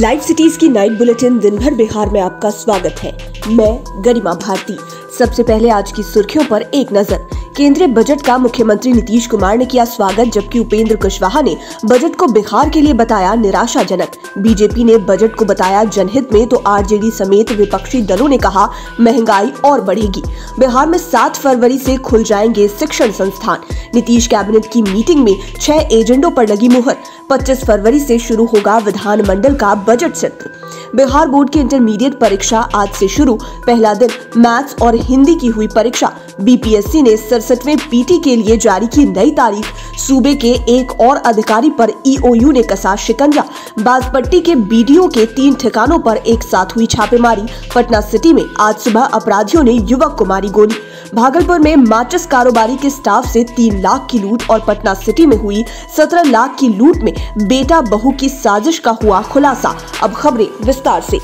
Live cities की night bulletin दिन भर बिहार में आपका स्वागत है। मैं गरिमा भारती। सबसे पहले आज की सुर्खियों पर एक नजर। केंद्रीय बजट का मुख्यमंत्री नीतीश कुमार ने किया स्वागत, जबकि उपेंद्र कुशवाहा ने बजट को बिहार के लिए बताया निराशाजनक। बीजेपी ने बजट को बताया जनहित में, तो आरजेडी समेत विपक्षी दलों ने कहा महंगाई और बढ़ेगी। बिहार में 7 फरवरी से खुल जाएंगे शिक्षण संस्थान। नीतीश कैबिनेट की मीटिंग में 6 एजेंडों पर लगी मुहर। 25 फरवरी से शुरू होगा विधानमंडल का बजट सत्र। बिहार बोर्ड की इंटरमीडिएट परीक्षा आज से शुरू। पहला दिन मैथ्स और हिंदी की हुई परीक्षा। बीपीएससी ने 67वें पीटी के लिए जारी की नई तारीख। सूबे के एक और अधिकारी पर ईओयू ने कसा शिकंजा। बाजपट्टी के बीडीओ के 3 ठिकानों पर एक साथ हुई छापेमारी। पटना सिटी में आज सुबह अपराधियों ने युवक को मारी गोली। भागलपुर में माचिस कारोबारी के स्टाफ से 3 लाख की लूट और पटना सिटी में हुई 17 लाख की लूट में बेटा बहू की साजिश का हुआ खुलासा। अब खबरें विस्तार से।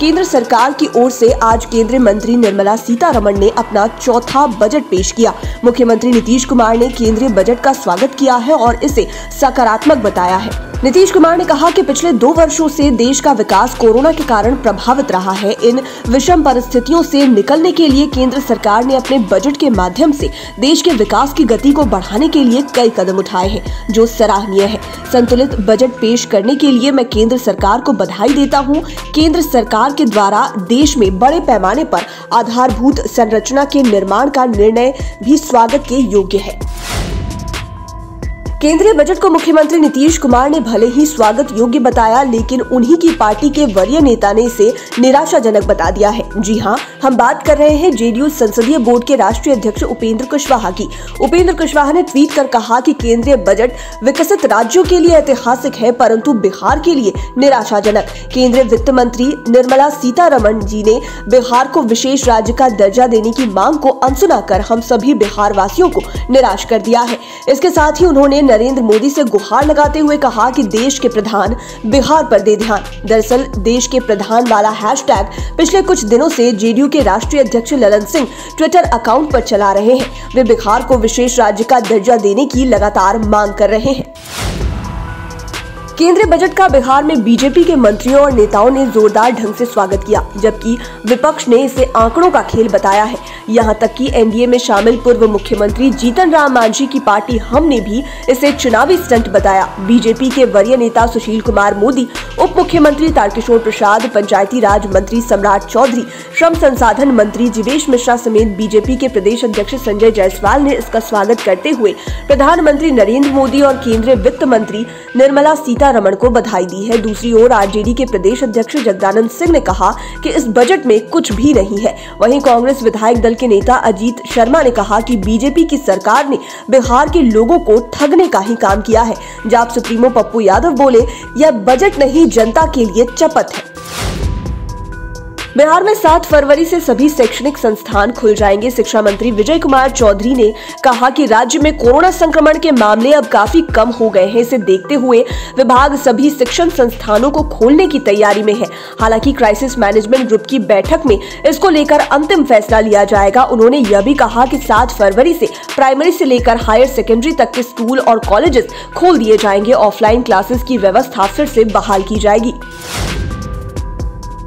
केंद्र सरकार की ओर से आज केंद्रीय मंत्री निर्मला सीतारमण ने अपना 4था बजट पेश किया। मुख्यमंत्री नीतीश कुमार ने केंद्रीय बजट का स्वागत किया है और इसे सकारात्मक बताया है। नीतीश कुमार ने कहा कि पिछले 2 वर्षों से देश का विकास कोरोना के कारण प्रभावित रहा है। इन विषम परिस्थितियों से निकलने के लिए केंद्र सरकार ने अपने बजट के माध्यम से देश के विकास की गति को बढ़ाने के लिए कई कदम उठाए हैं, जो सराहनीय है। संतुलित बजट पेश करने के लिए मैं केंद्र सरकार को बधाई देता हूं। केंद्र सरकार के द्वारा देश में बड़े पैमाने पर आधारभूत संरचना के निर्माण का निर्णय भी स्वागत के योग्य है। केंद्रीय बजट को मुख्यमंत्री नीतीश कुमार ने भले ही स्वागत योग्य बताया, लेकिन उन्हीं की पार्टी के वरीय नेता ने इसे निराशाजनक बता दिया है। जी हां, हम बात कर रहे हैं जेडीयू संसदीय बोर्ड के राष्ट्रीय अध्यक्ष उपेंद्र कुशवाहा की। उपेंद्र कुशवाहा ने ट्वीट कर कहा कि केंद्रीय बजट विकसित राज्यों के लिए ऐतिहासिक है, परंतु बिहार के लिए निराशाजनक। केंद्रीय वित्त मंत्री निर्मला सीतारमण जी ने बिहार को विशेष राज्य का दर्जा देने की मांग को अनसुना कर हम सभी बिहार वासियों को निराश कर दिया है। इसके साथ ही उन्होंने नरेंद्र मोदी से गुहार लगाते हुए कहा कि देश के प्रधान बिहार पर दे ध्यान। दरअसल देश के प्रधान वाला हैशटैग पिछले कुछ दिनों से जेडीयू के राष्ट्रीय अध्यक्ष ललन सिंह ट्विटर अकाउंट पर चला रहे हैं। वे बिहार को विशेष राज्य का दर्जा देने की लगातार मांग कर रहे हैं। केंद्रीय बजट का बिहार में बीजेपी के मंत्रियों और नेताओं ने जोरदार ढंग से स्वागत किया, जबकि विपक्ष ने इसे आंकड़ों का खेल बताया है। यहां तक कि एनडीए में शामिल पूर्व मुख्यमंत्री जीतन राम मांझी की पार्टी हम ने भी इसे चुनावी स्टंट बताया। बीजेपी के वरीय नेता सुशील कुमार मोदी, उप मुख्यमंत्री तारकिशोर प्रसाद, पंचायती राज मंत्री सम्राट चौधरी, श्रम संसाधन मंत्री जीवेश मिश्रा समेत बीजेपी के प्रदेश अध्यक्ष संजय जायसवाल ने इसका स्वागत करते हुए प्रधानमंत्री नरेंद्र मोदी और केंद्रीय वित्त मंत्री निर्मला सीतारमण को बधाई दी है। दूसरी ओर आरजेडी के प्रदेश अध्यक्ष जगदानंद सिंह ने कहा कि इस बजट में कुछ भी नहीं है। वहीं कांग्रेस विधायक दल के नेता अजीत शर्मा ने कहा कि बीजेपी की सरकार ने बिहार के लोगों को ठगने का ही काम किया है। जाप सुप्रीमो पप्पू यादव बोले, यह बजट नहीं, जनता के लिए चपत है। बिहार में 7 फरवरी से सभी शैक्षणिक संस्थान खुल जाएंगे। शिक्षा मंत्री विजय कुमार चौधरी ने कहा कि राज्य में कोरोना संक्रमण के मामले अब काफी कम हो गए हैं। इसे देखते हुए विभाग सभी शिक्षण संस्थानों को खोलने की तैयारी में है। हालांकि क्राइसिस मैनेजमेंट ग्रुप की बैठक में इसको लेकर अंतिम फैसला लिया जाएगा। उन्होंने यह भी कहा कि 7 फरवरी से प्राइमरी से लेकर हायर सेकेंडरी तक के स्कूल और कॉलेजेस खोल दिए जाएंगे। ऑफलाइन क्लासेस की व्यवस्था फिर से बहाल की जाएगी।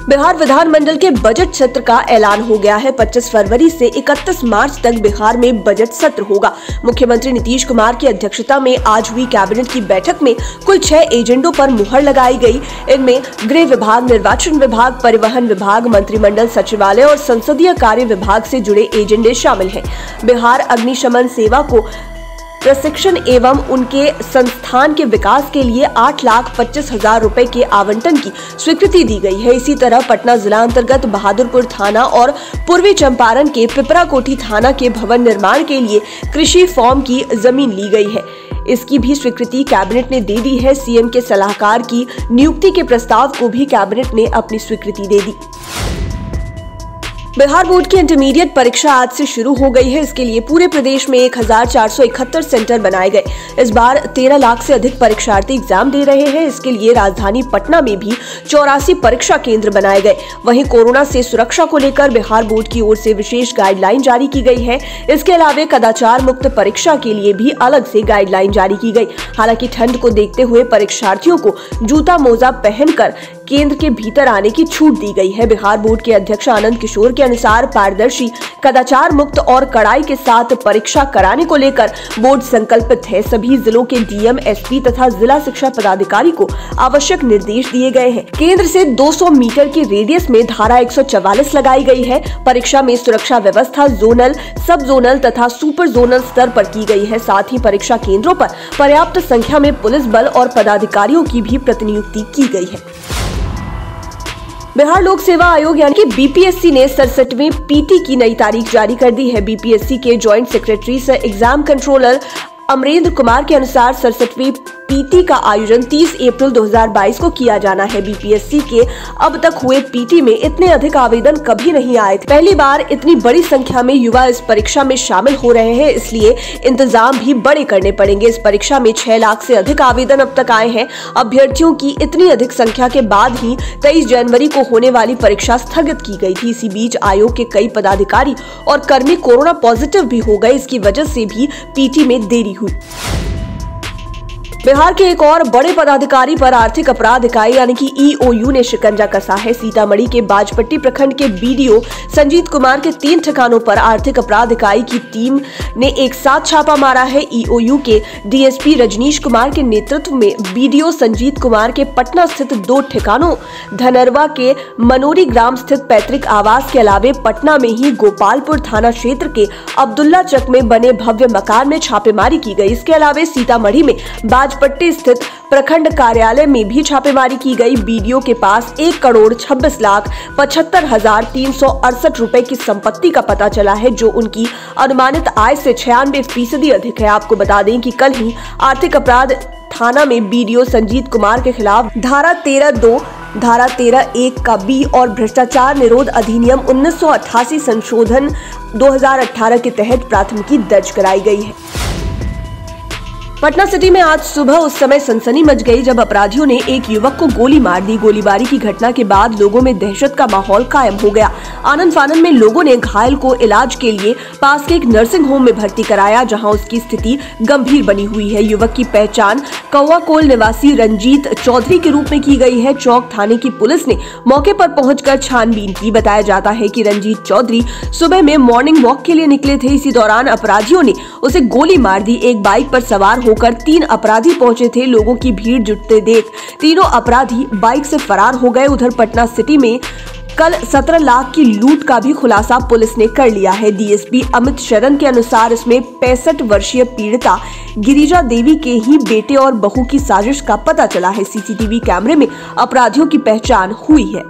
बिहार विधानमंडल के बजट सत्र का ऐलान हो गया है। 25 फरवरी से 31 मार्च तक बिहार में बजट सत्र होगा। मुख्यमंत्री नीतीश कुमार की अध्यक्षता में आज हुई कैबिनेट की बैठक में कुल 6 एजेंडों पर मुहर लगाई गई। इनमें गृह विभाग, निर्वाचन विभाग, परिवहन विभाग, मंत्रिमंडल सचिवालय और संसदीय कार्य विभाग से जुड़े एजेंडे शामिल हैं। बिहार अग्निशमन सेवा को प्रशिक्षण एवं उनके संस्थान के विकास के लिए 8,25,000 रुपए के आवंटन की स्वीकृति दी गई है। इसी तरह पटना जिला अंतर्गत बहादुरपुर थाना और पूर्वी चंपारण के पिपराकोठी थाना के भवन निर्माण के लिए कृषि फॉर्म की जमीन ली गई है। इसकी भी स्वीकृति कैबिनेट ने दे दी है। सीएम के सलाहकार की नियुक्ति के प्रस्ताव को भी कैबिनेट ने अपनी स्वीकृति दे दी। बिहार बोर्ड की इंटरमीडिएट परीक्षा आज से शुरू हो गई है। इसके लिए पूरे प्रदेश में 1471 सेंटर बनाए गए। इस बार 13 लाख से अधिक परीक्षार्थी एग्जाम दे रहे हैं। इसके लिए राजधानी पटना में भी 84 परीक्षा केंद्र बनाए गए। वहीं कोरोना से सुरक्षा को लेकर बिहार बोर्ड की ओर से विशेष गाइडलाइन जारी की गई है। इसके अलावा कदाचार मुक्त परीक्षा के लिए भी अलग से गाइडलाइन जारी की गई। हालांकि ठंड को देखते हुए परीक्षार्थियों को जूता मोजा पहनकर केंद्र के भीतर आने की छूट दी गई है। बिहार बोर्ड के अध्यक्ष आनंद किशोर के अनुसार पारदर्शी, कदाचार मुक्त और कड़ाई के साथ परीक्षा कराने को लेकर बोर्ड संकल्पित है। सभी जिलों के डीएम, एसपी तथा जिला शिक्षा पदाधिकारी को आवश्यक निर्देश दिए गए हैं। केंद्र से 200 मीटर के रेडियस में धारा 144 लगाई गई है। परीक्षा में सुरक्षा व्यवस्था जोनल, सब जोनल तथा सुपर जोनल स्तर पर की गई है। साथ ही परीक्षा केंद्रों पर पर्याप्त संख्या में पुलिस बल और पदाधिकारियों की भी प्रतिनियुक्ति की गई है। बिहार लोक सेवा आयोग यानी कि बीपीएससी ने 67वें पीटी की नई तारीख जारी कर दी है। बीपीएससी के जॉइंट सेक्रेटरी सह एग्जाम कंट्रोलर अमरेंद्र कुमार के अनुसार 67वीं पीटी का आयोजन 30 अप्रैल 2022 को किया जाना है। बीपीएससी के अब तक हुए पीटी में इतने अधिक आवेदन कभी नहीं आए थे। पहली बार इतनी बड़ी संख्या में युवा इस परीक्षा में शामिल हो रहे हैं, इसलिए इंतजाम भी बड़े करने पड़ेंगे। इस परीक्षा में 6 लाख से अधिक आवेदन अब तक आए हैं। अभ्यर्थियों की इतनी अधिक संख्या के बाद ही 23 जनवरी को होने वाली परीक्षा स्थगित की गयी थी। इसी बीच आयोग के कई पदाधिकारी और कर्मी कोरोना पॉजिटिव भी हो गए। इसकी वजह से भी पीटी में देरी हुई। बिहार के एक और बड़े पदाधिकारी पर आर्थिक अपराध इकाई यानी कि ईओयू ने शिकंजा कसा है। सीतामढ़ी के बाजपट्टी प्रखंड के बीडीओ संजीत कुमार के 3 ठिकानों पर आर्थिक अपराध इकाई की टीम ने एक साथ छापा मारा है। ईओयू के डीएसपी रजनीश कुमार के नेतृत्व में बीडीओ संजीत कुमार के पटना स्थित 2 ठिकानों धनरवा के मनोरी ग्राम स्थित पैतृक आवास के अलावे पटना में ही गोपालपुर थाना क्षेत्र के अब्दुल्ला चक में बने भव्य मकान में छापेमारी की गई। इसके अलावे सीतामढ़ी में बाजपट्टी स्थित प्रखंड कार्यालय में भी छापेमारी की गई। बीडीओ के पास 1,26,75,368 रुपए की संपत्ति का पता चला है, जो उनकी अनुमानित आय से 96% अधिक है। आपको बता दें कि कल ही आर्थिक अपराध थाना में बीडीओ संजीत कुमार के खिलाफ धारा 13(2), धारा 13(1) का B और भ्रष्टाचार निरोध अधिनियम 1988 संशोधन 2018 के तहत प्राथमिकी दर्ज कराई गयी है। पटना सिटी में आज सुबह उस समय सनसनी मच गई जब अपराधियों ने एक युवक को गोली मार दी। गोलीबारी की घटना के बाद लोगों में दहशत का माहौल कायम हो गया। आनन फानन में लोगों ने घायल को इलाज के लिए पास के एक नर्सिंग होम में भर्ती कराया, जहां उसकी स्थिति गंभीर बनी हुई है। युवक की पहचान कौवाकोल निवासी रंजीत चौधरी के रूप में की गई है। चौक थाने की पुलिस ने मौके पर पहुंचकर छानबीन की। बताया जाता है कि रंजीत चौधरी सुबह में मॉर्निंग वॉक के लिए निकले थे। इसी दौरान अपराधियों ने उसे गोली मार दी। एक बाइक पर सवार होकर 3 अपराधी पहुंचे थे। लोगों की भीड़ जुटते देख तीनों अपराधी बाइक से फरार हो गए। उधर पटना सिटी में कल 17 लाख की लूट का भी खुलासा पुलिस ने कर लिया है। डीएसपी अमित शरण के अनुसार इसमें 65 वर्षीय पीड़िता गिरिजा देवी के ही बेटे और बहू की साजिश का पता चला है। सीसीटीवी कैमरे में अपराधियों की पहचान हुई है।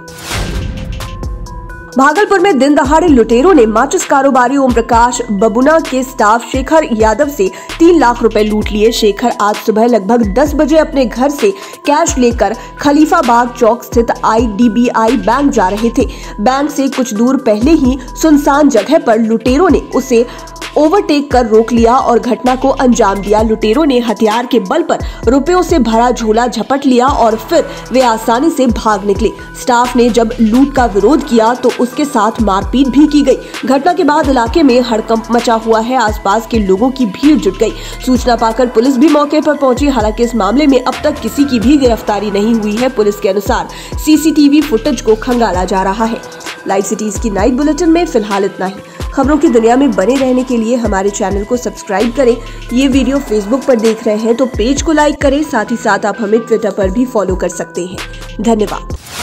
भागलपुर में दिन दहाड़े लुटेरों ने माचिस कारोबारी ओम प्रकाश बबुना के स्टाफ शेखर यादव से 3 लाख रुपए लूट लिए। शेखर आज सुबह लगभग 10 बजे अपने घर से कैश लेकर खलीफाबाग चौक स्थित आईडीबीआई बैंक जा रहे थे। बैंक से कुछ दूर पहले ही सुनसान जगह पर लुटेरों ने उसे ओवरटेक कर रोक लिया और घटना को अंजाम दिया। लुटेरों ने हथियार के बल पर रुपयों से भरा झोला झपट लिया और फिर वे आसानी से भाग निकले। स्टाफ ने जब लूट का विरोध किया तो उसके साथ मारपीट भी की गई। घटना के बाद इलाके में हड़कंप मचा हुआ है। आसपास के लोगों की भीड़ जुट गई। सूचना पाकर पुलिस भी मौके पर पहुंची। हालांकि इस मामले में अब तक किसी की भी गिरफ्तारी नहीं हुई है। पुलिस के अनुसार सीसीटीवी फुटेज को खंगाला जा रहा है। लाइव सिटीज की नाइट बुलेटिन में फिलहाल इतना ही। खबरों की दुनिया में बने रहने के लिए हमारे चैनल को सब्सक्राइब करें। ये वीडियो फेसबुक पर देख रहे हैं तो पेज को लाइक करें। साथ ही साथ आप हमें ट्विटर पर भी फॉलो कर सकते हैं। धन्यवाद।